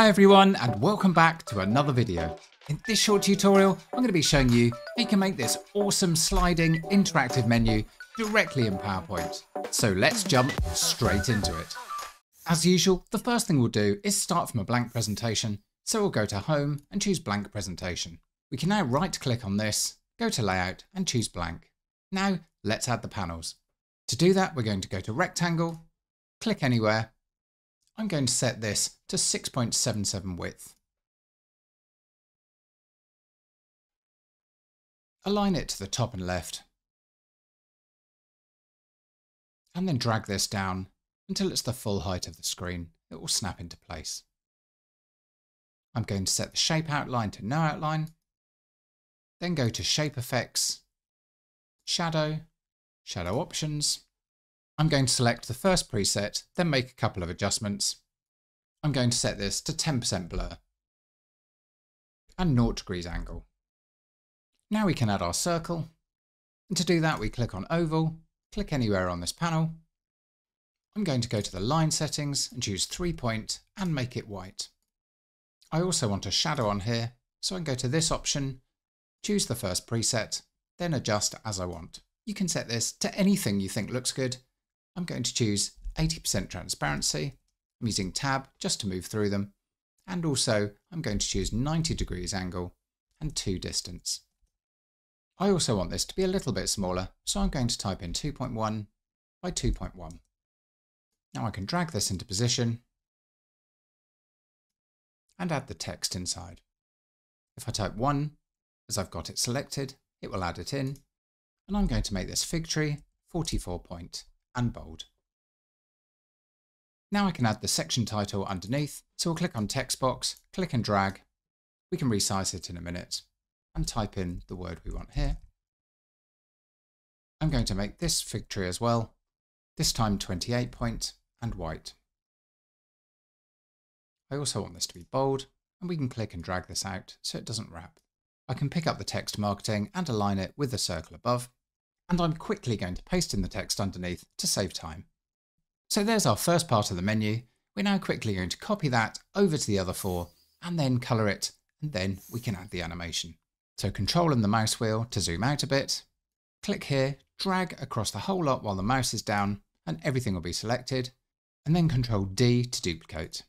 Hi everyone and welcome back to another video. In this short tutorial I'm going to be showing you how you can make this awesome sliding interactive menu directly in PowerPoint. So let's jump straight into it. As usual, the first thing we'll do is start from a blank presentation, so we'll go to Home and choose Blank Presentation. We can now right click on this, go to Layout and choose Blank. Now let's add the panels. To do that we're going to go to Rectangle, click anywhere. I'm going to set this to 6.77 width. Align it to the top and left. And then drag this down until it's the full height of the screen. It will snap into place. I'm going to set the shape outline to no outline. Then go to Shape Effects, Shadow, Shadow Options. I'm going to select the first preset, then make a couple of adjustments. I'm going to set this to 10% blur and 0 degrees angle. Now we can add our circle, and to do that we click on Oval, click anywhere on this panel. I'm going to go to the line settings and choose 3 point and make it white. I also want a shadow on here, so I can go to this option, choose the first preset, then adjust as I want. You can set this to anything you think looks good. I'm going to choose 80% transparency. I'm using Tab just to move through them. And also I'm going to choose 90 degrees angle and 2 distance. I also want this to be a little bit smaller, so I'm going to type in 2.1 by 2.1. Now I can drag this into position and add the text inside. If I type 1, as I've got it selected, it will add it in. And I'm going to make this Figtree 44 point. And bold. Now I can add the section title underneath, so we'll click on text box, click and drag. We can resize it in a minute and type in the word we want here. I'm going to make this fig tree as well, this time 28 point and white. I also want this to be bold, and we can click and drag this out so it doesn't wrap. I can pick up the text marketing and align it with the circle above. And I'm quickly going to paste in the text underneath to save time. So there's our first part of the menu. We're now quickly going to copy that over to the other four and then colour it, and then we can add the animation. So Control and the mouse wheel to zoom out a bit. Click here, drag across the whole lot while the mouse is down and everything will be selected, and then Control D to duplicate.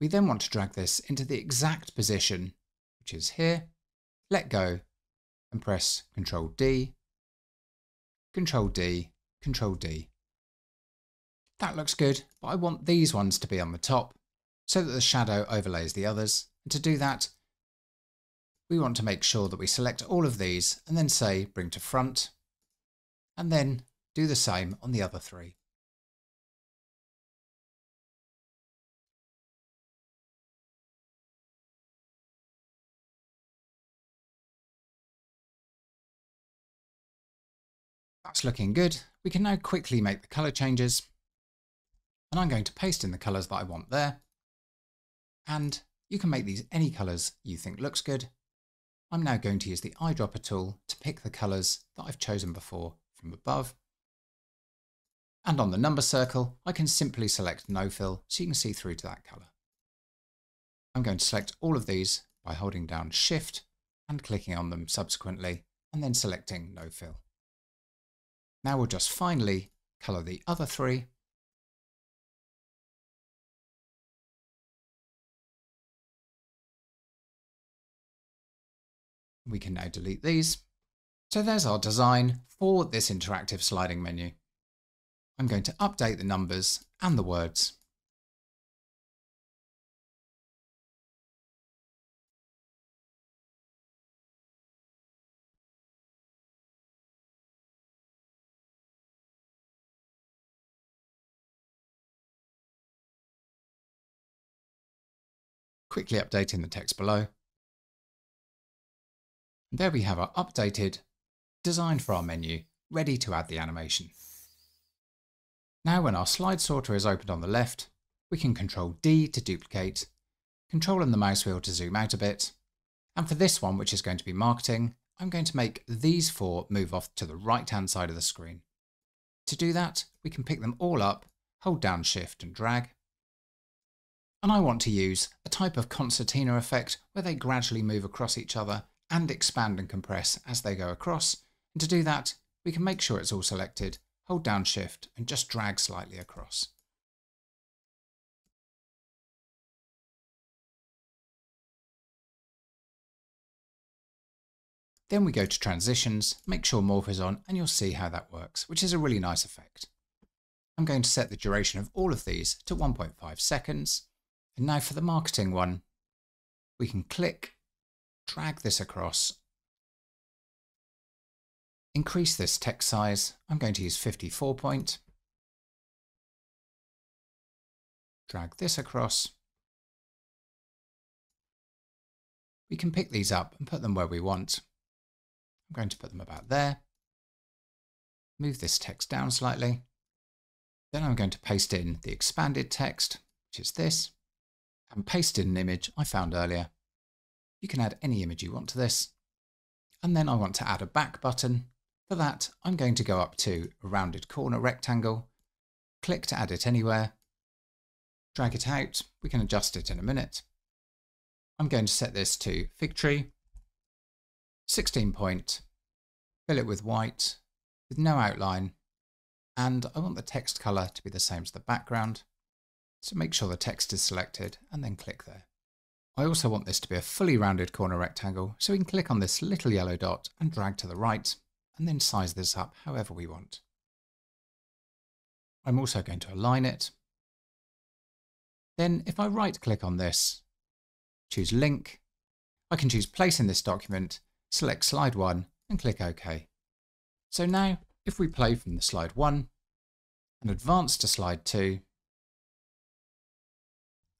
We then want to drag this into the exact position, which is here. Let go. And press Control D, Control D, Control D. That looks good, but I want these ones to be on the top so that the shadow overlays the others. And to do that, we want to make sure that we select all of these and then say Bring to Front, and then do the same on the other three. That's looking good. We can now quickly make the colour changes, and I'm going to paste in the colours that I want there, and you can make these any colours you think looks good. I'm now going to use the eyedropper tool to pick the colours that I've chosen before from above, and on the number circle I can simply select No Fill so you can see through to that colour. I'm going to select all of these by holding down Shift and clicking on them subsequently and then selecting No Fill. Now we'll just finally colour the other three. We can now delete these. So there's our design for this interactive sliding menu. I'm going to update the numbers and the words. Quickly updating the text below. And there we have our updated design for our menu, ready to add the animation. Now when our slide sorter is opened on the left, we can Control D to duplicate, Control and the mouse wheel to zoom out a bit, and for this one, which is going to be marketing, I'm going to make these four move off to the right hand side of the screen. To do that, we can pick them all up, hold down Shift and drag, and I want to use a type of concertina effect where they gradually move across each other and expand and compress as they go across. And to do that, we can make sure it's all selected, hold down Shift and just drag slightly across. Then we go to Transitions, make sure Morph is on, and you'll see how that works, which is a really nice effect. I'm going to set the duration of all of these to 1.5 seconds. And now for the marketing one, we can click, drag this across, increase this text size. I'm going to use 54 point. Drag this across. We can pick these up and put them where we want. I'm going to put them about there. Move this text down slightly. Then I'm going to paste in the expanded text, which is this, and paste in an image I found earlier. You can add any image you want to this. And then I want to add a back button. For that, I'm going to go up to a rounded corner rectangle, click to add it anywhere, drag it out. We can adjust it in a minute. I'm going to set this to Figtree, 16 point, fill it with white, with no outline, and I want the text color to be the same as the background. So make sure the text is selected and then click there. I also want this to be a fully rounded corner rectangle, so we can click on this little yellow dot and drag to the right, and then size this up however we want. I'm also going to align it. Then if I right click on this, choose Link, I can choose Place in this document, select Slide 1 and click OK. So now if we play from the Slide 1 and advance to Slide 2,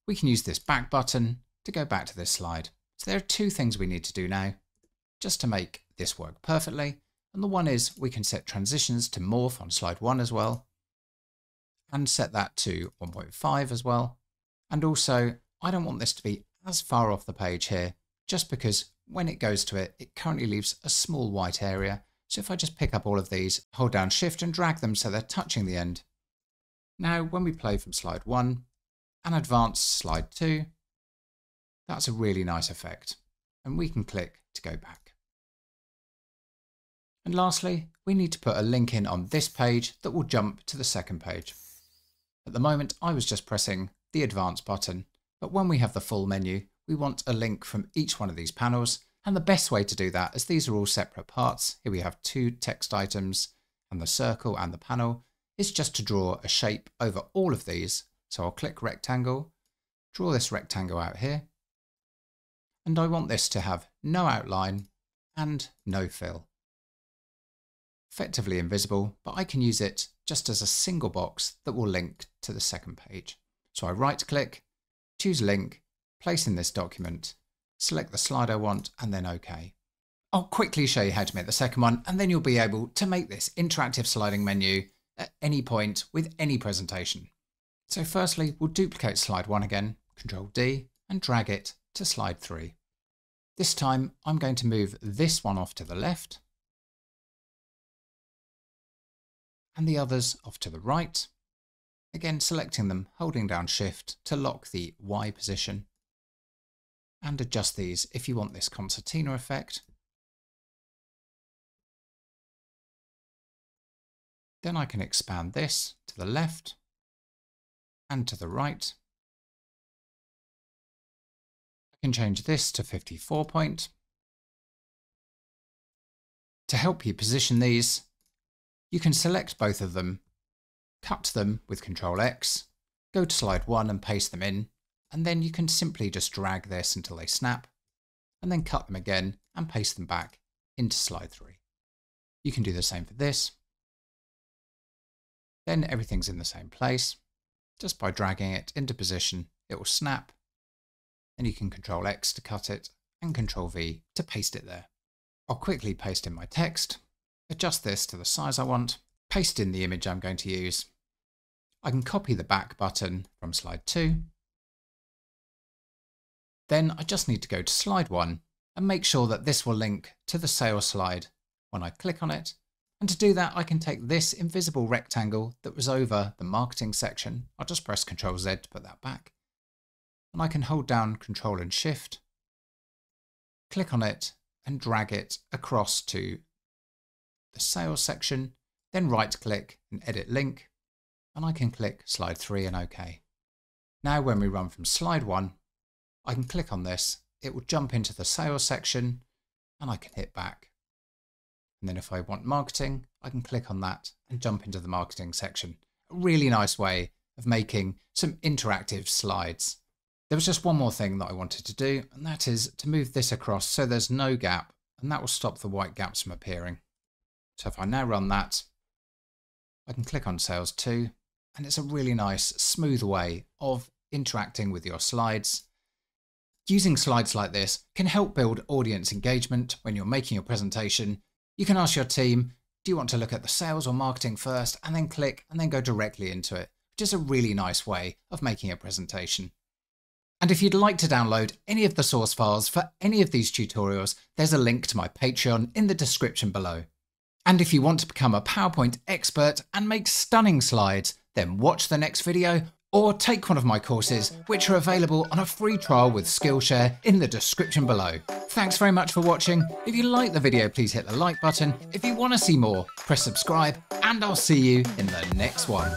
we can use this back button to go back to this slide. So there are two things we need to do now just to make this work perfectly. And the one is we can set transitions to morph on Slide 1 as well, and set that to 1.5 as well. And also I don't want this to be as far off the page here, just because when it goes to it, it currently leaves a small white area. So if I just pick up all of these, hold down Shift and drag them so they're touching the end. Now when we play from Slide 1 and advance Slide 2, that's a really nice effect, and we can click to go back. And lastly, we need to put a link in on this page that will jump to the second page. At the moment, I was just pressing the Advance button, but when we have the full menu, we want a link from each one of these panels. And the best way to do that is these are all separate parts. Here we have two text items and the circle and the panel, is just to draw a shape over all of these. So I'll click Rectangle, draw this rectangle out here. And I want this to have no outline and no fill. Effectively invisible, but I can use it just as a single box that will link to the second page. So I right click, choose Link, Place in this document, select the slide I want, and then OK. I'll quickly show you how to make the second one, and then you'll be able to make this interactive sliding menu at any point with any presentation. So firstly, we'll duplicate Slide 1 again, Control-D, and drag it to Slide 3. This time I'm going to move this one off to the left and the others off to the right. Again, selecting them, holding down Shift to lock the Y position, and adjust these if you want this concertina effect. Then I can expand this to the left and to the right. Can change this to 54 point. To help you position these, you can select both of them, cut them with Control X, go to Slide 1 and paste them in, and then you can simply just drag this until they snap, and then cut them again and paste them back into Slide 3. You can do the same for this. Then everything's in the same place. Just by dragging it into position, it will snap. And you can Control X to cut it and Control V to paste it there. I'll quickly paste in my text, adjust this to the size I want, paste in the image I'm going to use. I can copy the back button from Slide 2. Then I just need to go to Slide 1 and make sure that this will link to the sales slide when I click on it. And to do that, I can take this invisible rectangle that was over the marketing section. I'll just press Control Z to put that back. and I can hold down Control and Shift, click on it and drag it across to the sales section, then right click and edit link, and I can click slide 3 and OK. Now when we run from slide 1, I can click on this, it will jump into the sales section and I can hit back. And then if I want marketing, I can click on that and jump into the marketing section. A really nice way of making some interactive slides. There was just one more thing that I wanted to do, and that is to move this across so there's no gap, and that will stop the white gaps from appearing. So if I now run that, I can click on sales 2, and it's a really nice, smooth way of interacting with your slides. Using slides like this can help build audience engagement when you're making your presentation. You can ask your team, do you want to look at the sales or marketing first, and then click and then go directly into it, which is a really nice way of making a presentation. And if you'd like to download any of the source files for any of these tutorials, there's a link to my Patreon in the description below. And if you want to become a PowerPoint expert and make stunning slides, then watch the next video or take one of my courses, which are available on a free trial with Skillshare in the description below. Thanks very much for watching. If you like the video, please hit the like button. If you want to see more, press subscribe, and I'll see you in the next one.